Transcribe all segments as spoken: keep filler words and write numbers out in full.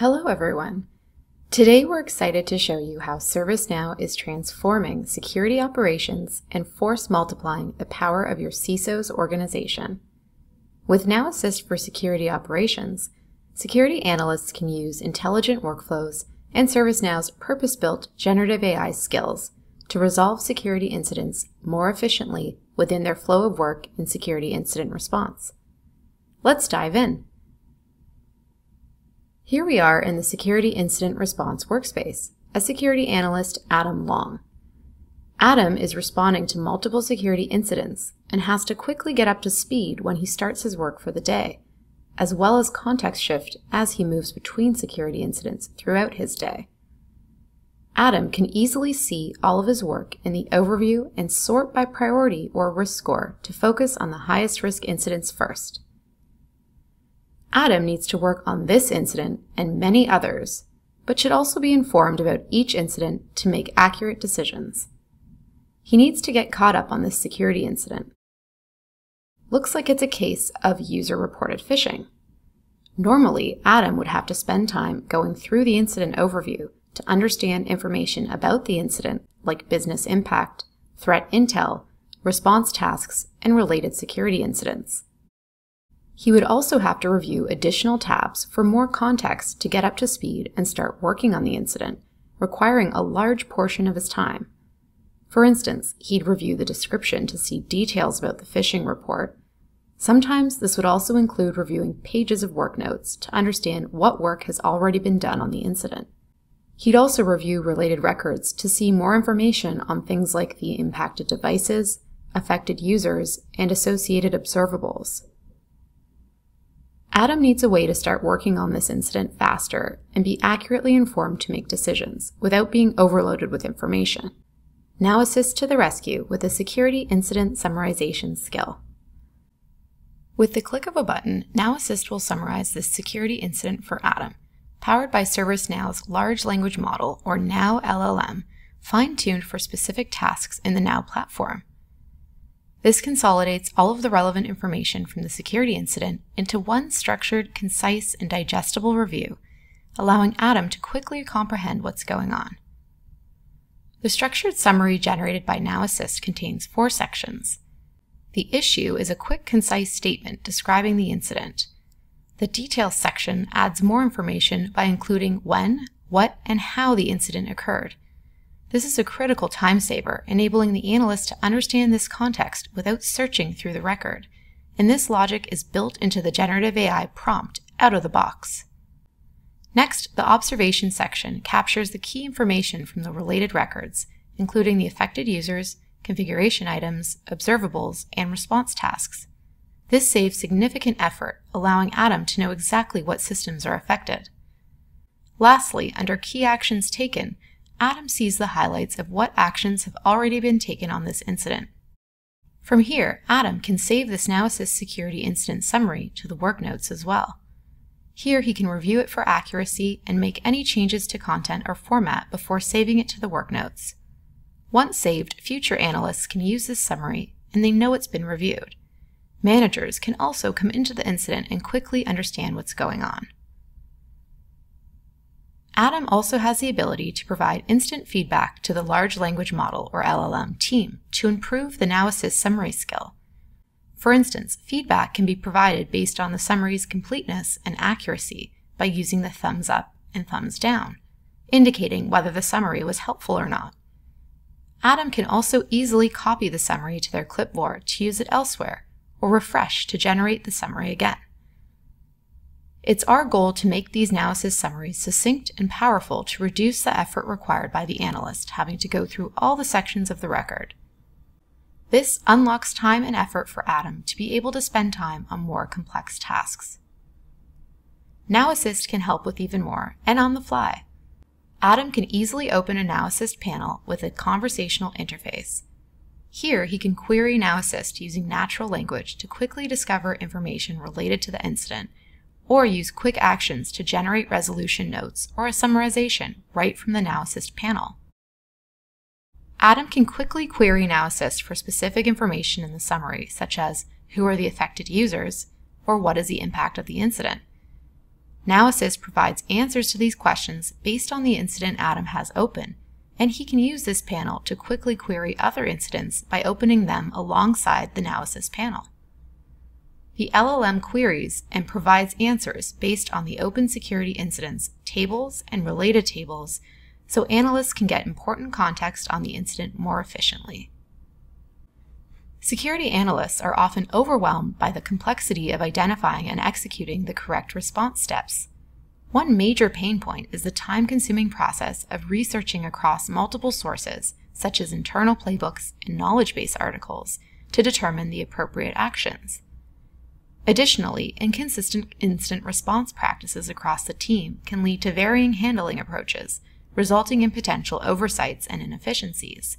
Hello everyone! Today we're excited to show you how ServiceNow is transforming security operations and force multiplying the power of your C I S O's organization. With Now Assist for Security Operations, security analysts can use intelligent workflows and ServiceNow's purpose-built generative A I skills to resolve security incidents more efficiently within their flow of work in Security Incident Response. Let's dive in. Here we are in the Security Incident Response workspace, as security analyst Adam Long. Adam is responding to multiple security incidents and has to quickly get up to speed when he starts his work for the day, as well as context shift as he moves between security incidents throughout his day. Adam can easily see all of his work in the overview and sort by priority or risk score to focus on the highest risk incidents first. Adam needs to work on this incident and many others, but should also be informed about each incident to make accurate decisions. He needs to get caught up on this security incident. Looks like it's a case of user-reported phishing. Normally, Adam would have to spend time going through the incident overview to understand information about the incident, like business impact, threat intel, response tasks, and related security incidents. He would also have to review additional tabs for more context to get up to speed and start working on the incident, requiring a large portion of his time. For instance, he'd review the description to see details about the phishing report. Sometimes this would also include reviewing pages of work notes to understand what work has already been done on the incident. He'd also review related records to see more information on things like the impacted devices, affected users, and associated observables. Adam needs a way to start working on this incident faster and be accurately informed to make decisions without being overloaded with information. Now Assist to the rescue with a security incident summarization skill. With the click of a button, Now Assist will summarize this security incident for Adam, powered by ServiceNow's large language model, or Now L L M, fine-tuned for specific tasks in the Now platform. This consolidates all of the relevant information from the security incident into one structured, concise, and digestible review, allowing Adam to quickly comprehend what's going on. The structured summary generated by Now Assist contains four sections. The issue is a quick, concise statement describing the incident. The details section adds more information by including when, what, and how the incident occurred. This is a critical time saver, enabling the analyst to understand this context without searching through the record, and this logic is built into the generative A I prompt out of the box. Next, the observation section captures the key information from the related records, including the affected users, configuration items, observables, and response tasks. This saves significant effort, allowing Adam to know exactly what systems are affected. Lastly, under Key Actions Taken, Adam sees the highlights of what actions have already been taken on this incident. From here, Adam can save this Now Assist security incident summary to the work notes as well. Here he can review it for accuracy and make any changes to content or format before saving it to the work notes. Once saved, future analysts can use this summary and they know it's been reviewed. Managers can also come into the incident and quickly understand what's going on. Adam also has the ability to provide instant feedback to the large language model, or L L M, team to improve the Now Assist summary skill. For instance, feedback can be provided based on the summary's completeness and accuracy by using the thumbs up and thumbs down, indicating whether the summary was helpful or not. Adam can also easily copy the summary to their clipboard to use it elsewhere, or refresh to generate the summary again. It's our goal to make these Now Assist summaries succinct and powerful to reduce the effort required by the analyst having to go through all the sections of the record. This unlocks time and effort for Adam to be able to spend time on more complex tasks. Now Assist can help with even more, and on the fly. Adam can easily open a Now Assist panel with a conversational interface. Here he can query Now Assist using natural language to quickly discover information related to the incident, or use quick actions to generate resolution notes or a summarization right from the Now Assist panel. Adam can quickly query Now Assist for specific information in the summary, such as who are the affected users, or what is the impact of the incident. Now Assist provides answers to these questions based on the incident Adam has open, and he can use this panel to quickly query other incidents by opening them alongside the Now Assist panel. The L L M queries and provides answers based on the open security incidents, tables, and related tables, so analysts can get important context on the incident more efficiently. Security analysts are often overwhelmed by the complexity of identifying and executing the correct response steps. One major pain point is the time-consuming process of researching across multiple sources, such as internal playbooks and knowledge base articles, to determine the appropriate actions. Additionally, inconsistent incident response practices across the team can lead to varying handling approaches, resulting in potential oversights and inefficiencies.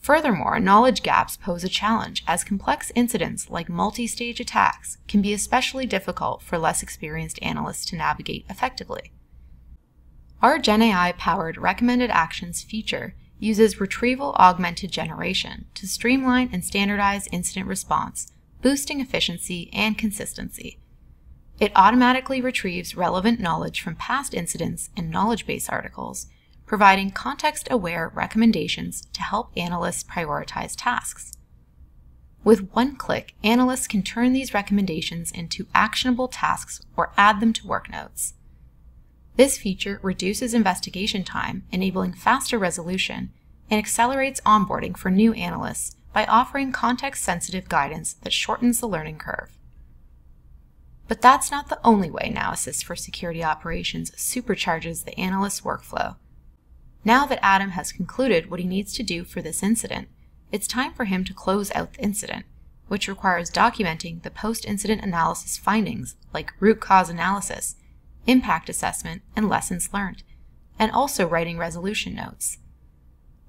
Furthermore, knowledge gaps pose a challenge, as complex incidents like multi-stage attacks can be especially difficult for less experienced analysts to navigate effectively. Our GenAI-powered Recommended Actions feature uses retrieval-augmented generation to streamline and standardize incident response, boosting efficiency and consistency. It automatically retrieves relevant knowledge from past incidents and knowledge base articles, providing context-aware recommendations to help analysts prioritize tasks. With one click, analysts can turn these recommendations into actionable tasks or add them to work notes. This feature reduces investigation time, enabling faster resolution, and accelerates onboarding for new analysts by offering context-sensitive guidance that shortens the learning curve. But that's not the only way Now Assist for Security Operations supercharges the analyst workflow. Now that Adam has concluded what he needs to do for this incident, it's time for him to close out the incident, which requires documenting the post-incident analysis findings like root cause analysis, impact assessment, and lessons learned, and also writing resolution notes.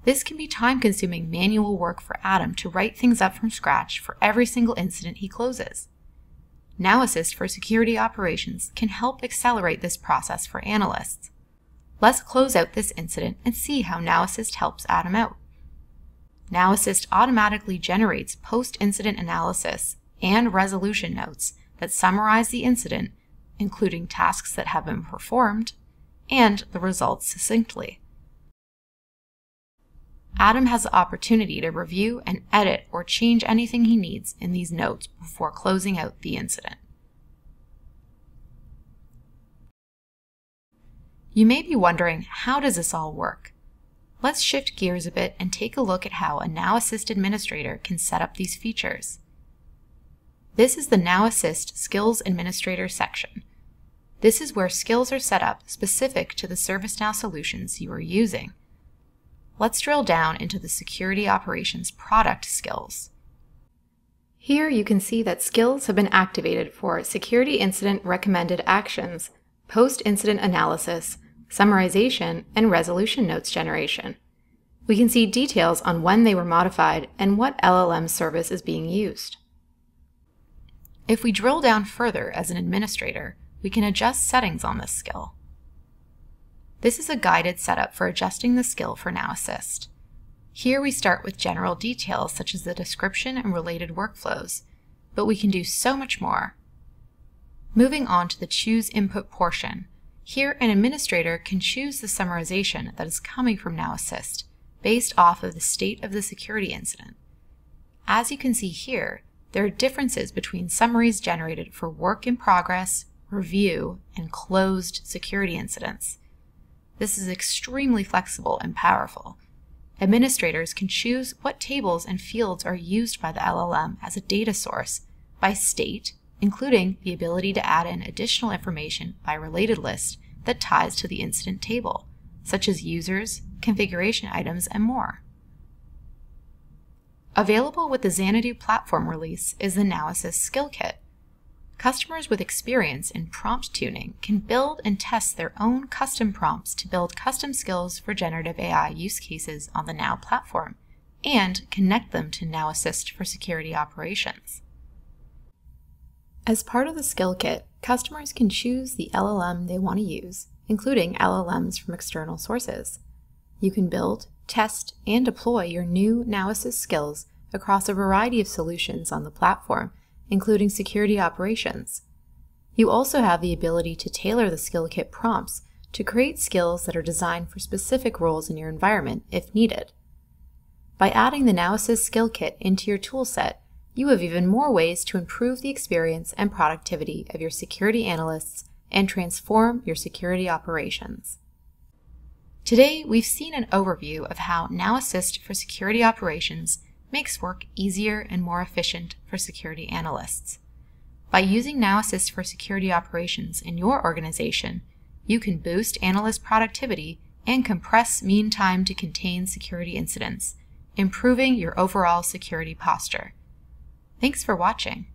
This can be time-consuming manual work for Adam to write things up from scratch for every single incident he closes. Now Assist for Security Operations can help accelerate this process for analysts. Let's close out this incident and see how Now Assist helps Adam out. Now Assist automatically generates post-incident analysis and resolution notes that summarize the incident, including tasks that have been performed, and the results succinctly. Adam has the opportunity to review and edit or change anything he needs in these notes before closing out the incident. You may be wondering, how does this all work? Let's shift gears a bit and take a look at how a Now Assist administrator can set up these features. This is the Now Assist Skills Administrator section. This is where skills are set up specific to the ServiceNow solutions you are using. Let's drill down into the Security Operations product skills. Here you can see that skills have been activated for Security Incident Recommended Actions, Post-Incident Analysis, Summarization, and Resolution Notes Generation. We can see details on when they were modified and what L L M service is being used. If we drill down further as an administrator, we can adjust settings on this skill. This is a guided setup for adjusting the skill for Now Assist. Here we start with general details such as the description and related workflows, but we can do so much more. Moving on to the Choose Input portion, here an administrator can choose the summarization that is coming from Now Assist based off of the state of the security incident. As you can see here, there are differences between summaries generated for work in progress, review, and closed security incidents. This is extremely flexible and powerful. Administrators can choose what tables and fields are used by the L L M as a data source by state, including the ability to add in additional information by related list that ties to the incident table, such as users, configuration items, and more. Available with the Xanadu platform release is the Now Assist Skill Kit. Customers with experience in prompt tuning can build and test their own custom prompts to build custom skills for generative A I use cases on the Now platform and connect them to Now Assist for Security Operations. As part of the skill kit, customers can choose the L L M they want to use, including L L Ms from external sources. You can build, test, and deploy your new Now Assist skills across a variety of solutions on the platform, including security operations. You also have the ability to tailor the skill kit prompts to create skills that are designed for specific roles in your environment if needed. By adding the Now Assist skill kit into your toolset, you have even more ways to improve the experience and productivity of your security analysts and transform your security operations. Today, we've seen an overview of how Now Assist for Security Operations makes work easier and more efficient for security analysts. By using Now Assist for Security Operations in your organization, you can boost analyst productivity and compress mean time to contain security incidents, improving your overall security posture. Thanks for watching.